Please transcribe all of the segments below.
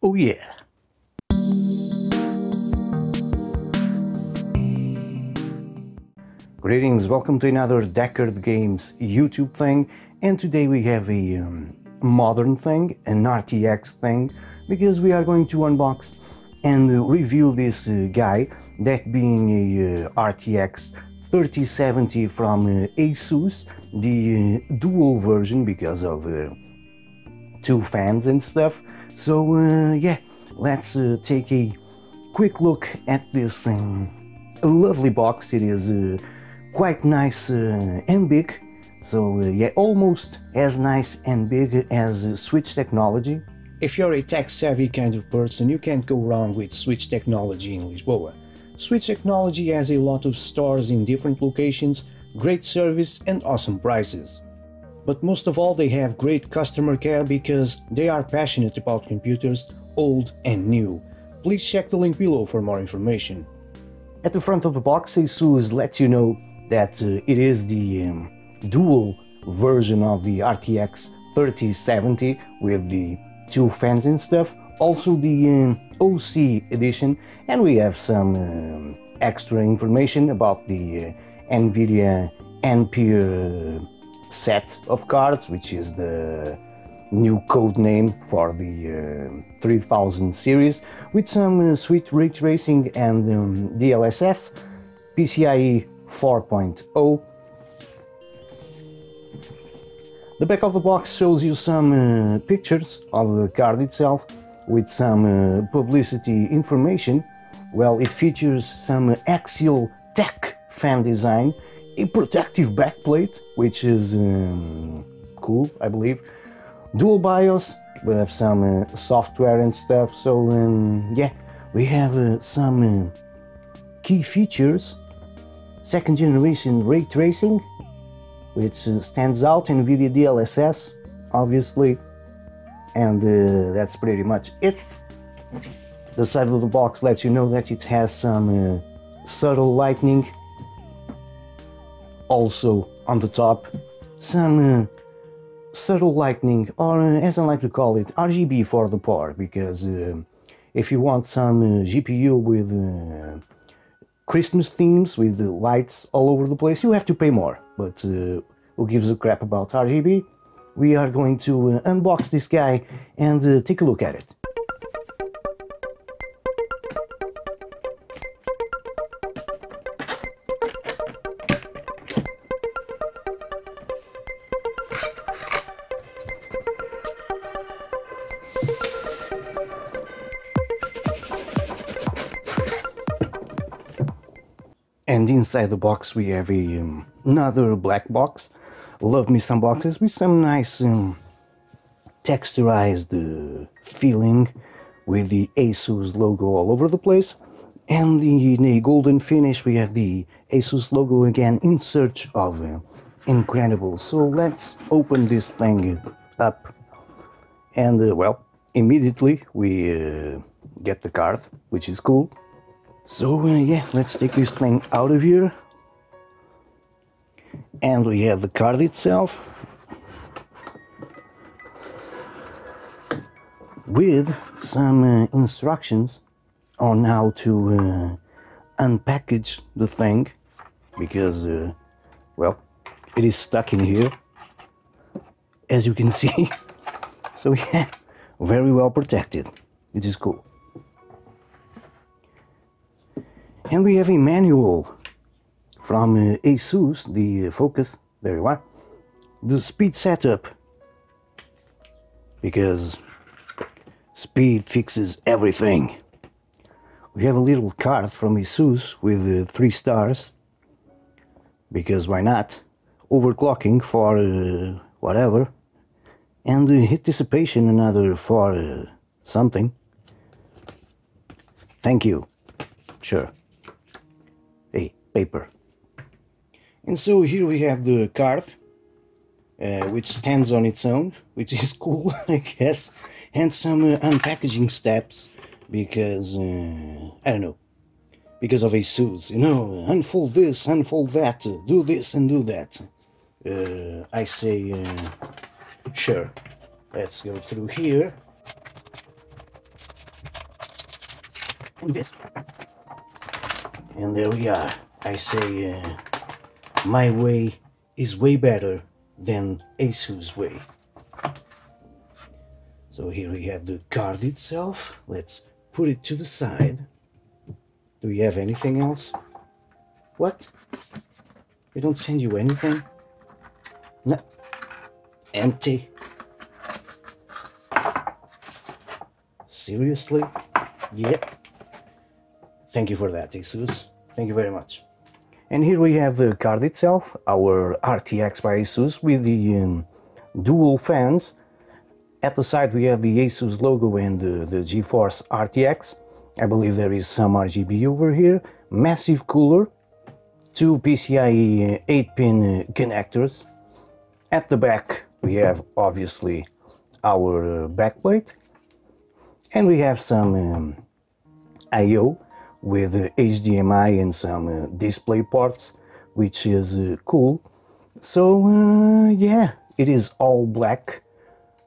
Oh yeah. Greetings, welcome to another Deckard Games YouTube thing, and today we have a modern thing, an RTX thing, because we are going to unbox and review this guy, that being a RTX 3070 from ASUS, the dual version because of two fans and stuff. So yeah, let's take a quick look at this lovely box. It is quite nice and big, so yeah, almost as nice and big as Switch Technology. If you're a tech-savvy kind of person, you can't go wrong with Switch Technology in Lisboa. Switch Technology has a lot of stores in different locations, great service and awesome prices. But most of all, they have great customer care because they are passionate about computers, old and new. Please check the link below for more information. At the front of the box, ASUS lets you know that it is the dual version of the RTX 3070 with the two fans and stuff, also the OC edition, and we have some extra information about the NVIDIA Ampere set of cards, which is the new code name for the 3000 series, with some sweet ray tracing and DLSS, PCIe 4.0. The back of the box shows you some pictures of the card itself with some publicity information. Well, it features some Axial tech fan design, a protective backplate, which is cool, I believe. Dual BIOS, we have some software and stuff, so yeah, we have some key features. Second generation ray tracing, which stands out, NVIDIA DLSS, obviously, and that's pretty much it. The side of the box lets you know that it has some subtle lightning. Also on the top, some subtle lightning, or as I like to call it, RGB for the poor, because if you want some GPU with Christmas themes, with the lights all over the place, you have to pay more, but who gives a crap about RGB? We are going to unbox this guy and take a look at it. And inside the box we have a, another black box. Love me some boxes with some nice texturized feeling, with the ASUS logo all over the place. And in a golden finish we have the ASUS logo again, in search of incredible. So let's open this thing up. And well, immediately we get the card, which is cool. So yeah, let's take this thing out of here, and we have the card itself with some instructions on how to unpackage the thing, because well, it is stuck in here, as you can see. So yeah, very well protected, it is cool. And we have a manual from ASUS, the focus, there you are, the speed setup, because speed fixes everything. We have a little card from ASUS with 3 stars, because why not, overclocking for whatever, and heat dissipation another for something, thank you, sure. Paper. And so here we have the card, which stands on its own, which is cool, I guess, and some unpackaging steps, because, I don't know, because of ASUS, you know, unfold this, unfold that, do this and do that. I say, sure, let's go through here. invest. And there we are. I say my way is way better than ASUS way. So here we have the card itself. Let's put it to the side. Do you have anything else? What? They don't send you anything? No. Empty. Seriously? Yep. Thank you for that, ASUS. Thank you very much. And here we have the card itself, our RTX by ASUS with the dual fans. At the side we have the ASUS logo and the Geforce RTX. I believe there is some RGB over here. Massive cooler. Two PCIe 8-pin connectors. At the back we have obviously our backplate. And we have some I.O. with HDMI and some display ports, which is cool. So yeah, it is all black,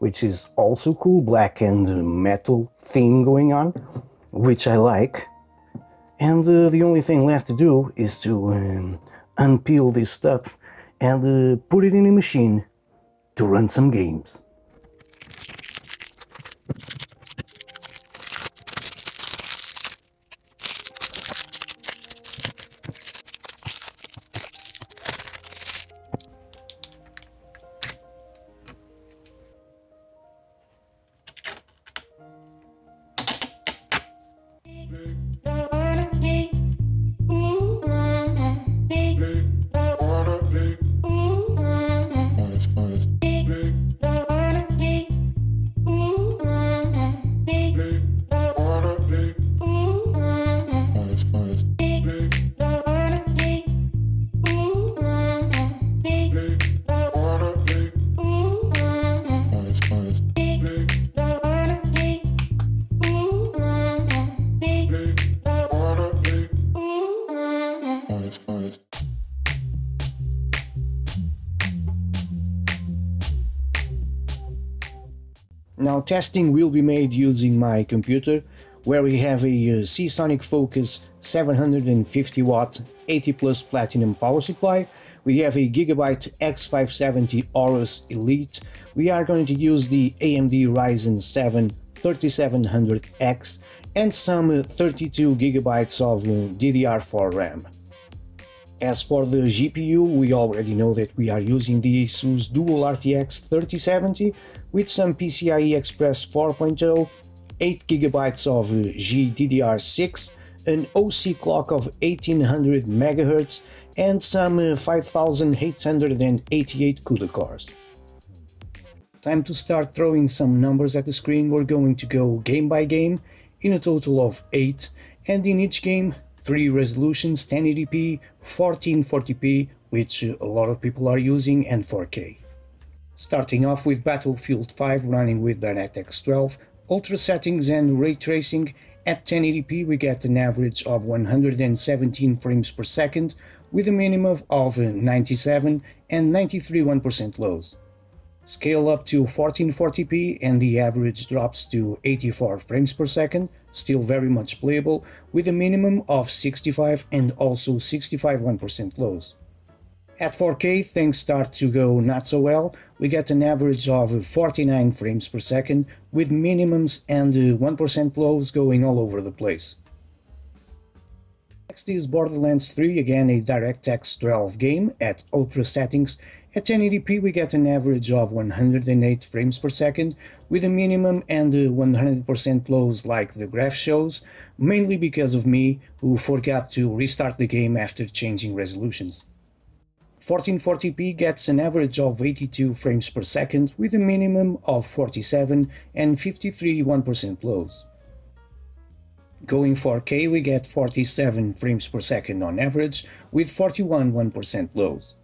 which is also cool. Black and metal theme going on, which I like. And the only thing left to do is to unpeel this stuff and put it in a machine to run some games. Now testing will be made using my computer, where we have a Seasonic Focus 750 watt 80 plus platinum power supply. We have a Gigabyte X570 Aorus Elite. We are going to use the AMD Ryzen 7 3700X and some 32 gigabytes of DDR4 RAM. As for the GPU, we already know that we are using the ASUS Dual RTX 3070 with some PCIe Express 4.0, 8GB of GDDR6, an OC clock of 1800 MHz and some 5888 CUDA cores. Time to start throwing some numbers at the screen. We're going to go game by game, in a total of 8, and in each game 3 resolutions, 1080p, 1440p, which a lot of people are using, and 4K. Starting off with Battlefield 5, running with DirectX 12, ultra settings and ray tracing. At 1080p we get an average of 117 frames per second, with a minimum of 97 and 93 1% lows. Scale up to 1440p and the average drops to 84 frames per second, still very much playable, with a minimum of 65 and also 65 1% lows. At 4K things start to go not so well. We get an average of 49 frames per second, with minimums and 1% lows going all over the place. Next is Borderlands 3, again a DirectX 12 game, at ultra settings. At 1080p we get an average of 108 frames per second, with a minimum and 100% lows like the graph shows, mainly because of me, who forgot to restart the game after changing resolutions. 1440p gets an average of 82 frames per second, with a minimum of 47 and 53 1% lows. Going 4K we get 47 frames per second on average, with 41 1% lows.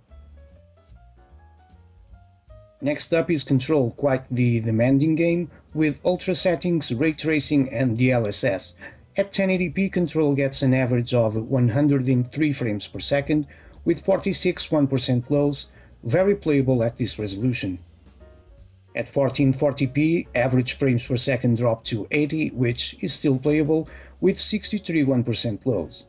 Next up is Control, quite the demanding game, with ultra settings, ray tracing and DLSS. At 1080p Control gets an average of 103 frames per second, with 46 1% lows, very playable at this resolution. At 1440p average frames per second drop to 80, which is still playable, with 63% lows.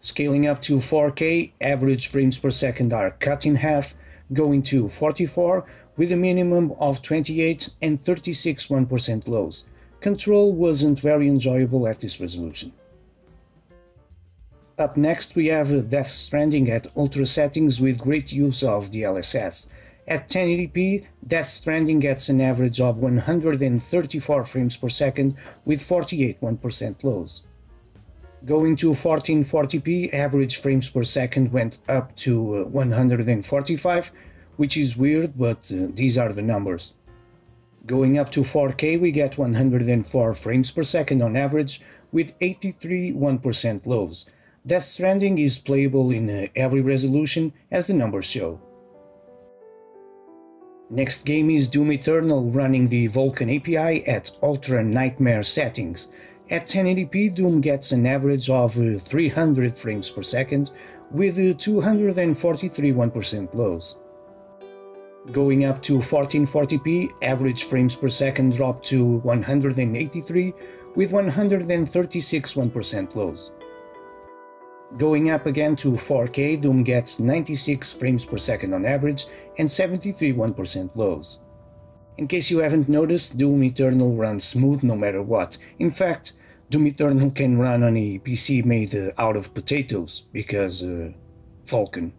Scaling up to 4K, average frames per second are cut in half, going to 44 with a minimum of 28 and 36% lows. Control wasn't very enjoyable at this resolution. Up next we have Death Stranding at ultra settings with great use of DLSS. At 1080p, Death Stranding gets an average of 134 frames per second with 48% lows. Going to 1440p, average frames per second went up to 145, which is weird, but these are the numbers. Going up to 4K, we get 104 frames per second on average with 83% lows. Death Stranding is playable in every resolution, as the numbers show. Next game is Doom Eternal running the Vulkan API at ultra nightmare settings. At 1080p, Doom gets an average of 300 frames per second with 243% lows. Going up to 1440p, average frames per second drop to 183 with 136% lows. Going up again to 4K, Doom gets 96 frames per second on average and 73% lows. In case you haven't noticed, Doom Eternal runs smooth no matter what. In fact, Doom Eternal can run on a PC made out of potatoes, because Vulkan.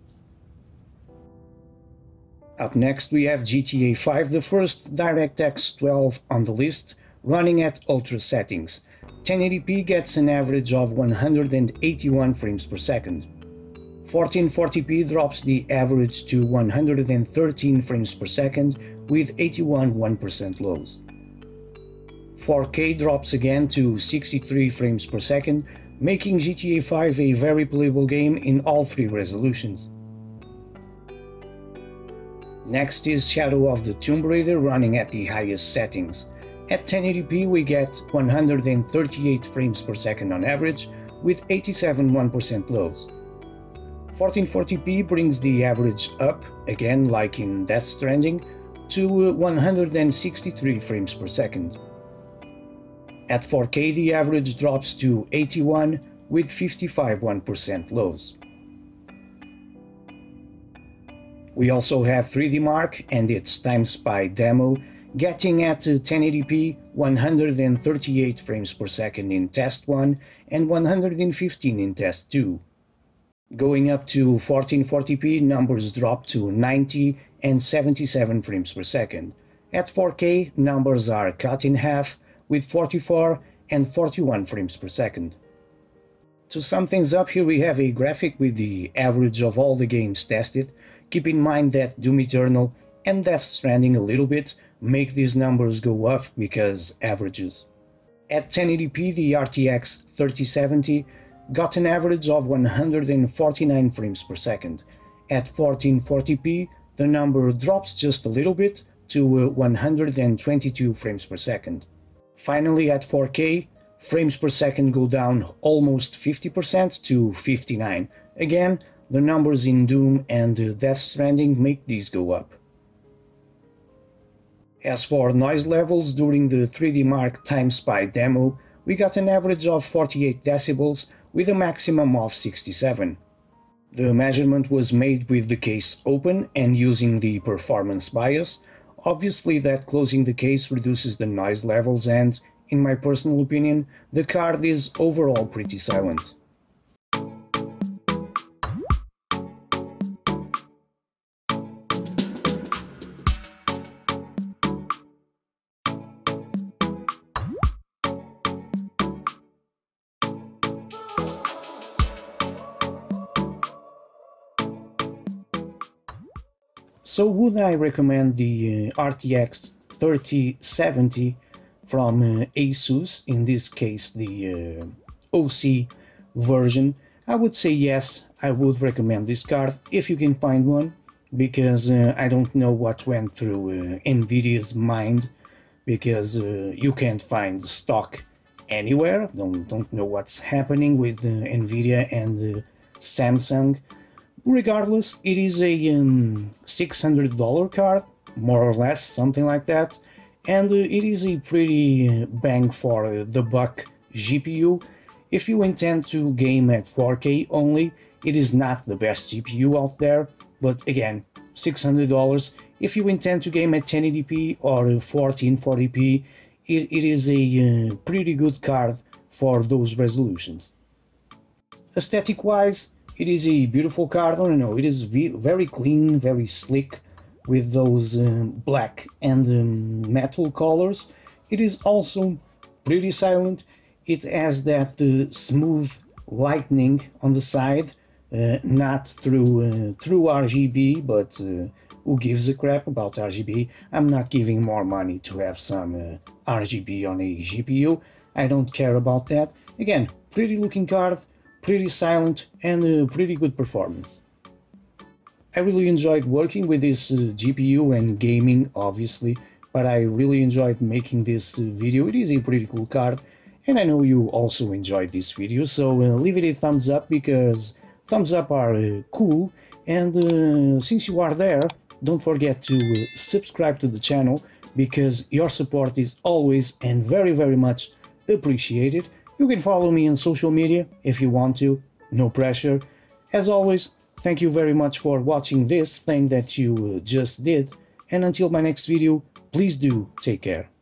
Up next we have GTA 5, the first DirectX 12 on the list, running at ultra settings. 1080p gets an average of 181 frames per second. 1440p drops the average to 113 frames per second with 81% lows. 4K drops again to 63 frames per second, making GTA 5 a very playable game in all three resolutions. Next is Shadow of the Tomb Raider running at the highest settings. At 1080p we get 138 frames per second on average with 87% lows. 1440p brings the average up, again like in Death Stranding, to 163 frames per second. At 4K the average drops to 81 with 55% lows. We also have 3DMark and its Time Spy demo, getting at 1080p 138 frames per second in Test 1 and 115 in Test 2. Going up to 1440p, numbers drop to 90 and 77 frames per second. At 4K, numbers are cut in half with 44 and 41 frames per second. To sum things up, here we have a graphic with the average of all the games tested. Keep in mind that Doom Eternal and Death Stranding a little bit make these numbers go up because averages. At 1080p, the RTX 3070 got an average of 149 frames per second. At 1440p, the number drops just a little bit to 122 frames per second. Finally, at 4K, frames per second go down almost 50% to 59. Again, the numbers in Doom and Death Stranding make these go up. As for noise levels, during the 3DMark Time Spy demo, we got an average of 48 decibels with a maximum of 67. The measurement was made with the case open and using the performance bias. Obviously that closing the case reduces the noise levels and, in my personal opinion, the card is overall pretty silent. So would I recommend the RTX 3070 from ASUS, in this case the OC version? I would say yes, I would recommend this card if you can find one, because I don't know what went through NVIDIA's mind, because you can't find stock anywhere. Don't know what's happening with NVIDIA and Samsung. Regardless, it is a $600 card, more or less, something like that, and it is a pretty bang for the buck GPU. If you intend to game at 4K only, it is not the best GPU out there, but again, $600. If you intend to game at 1080p or 1440p, it is a pretty good card for those resolutions. Aesthetic-wise, it is a beautiful card. I don't know, it is very clean, very slick, with those black and metal colors. It is also pretty silent. It has that smooth lightning on the side, not through RGB, but who gives a crap about RGB? I'm not giving more money to have some RGB on a GPU. I don't care about that. Again, pretty looking card, pretty silent, and a pretty good performance. I really enjoyed working with this GPU and gaming, obviously, but I really enjoyed making this video. It is a pretty cool card, and I know you also enjoyed this video, so leave it a thumbs up, because thumbs up are cool, and since you are there, don't forget to subscribe to the channel, because your support is always and very much appreciated. You can follow me on social media if you want to, no pressure. As always, thank you very much for watching this thing that you just did, and until my next video, please do take care.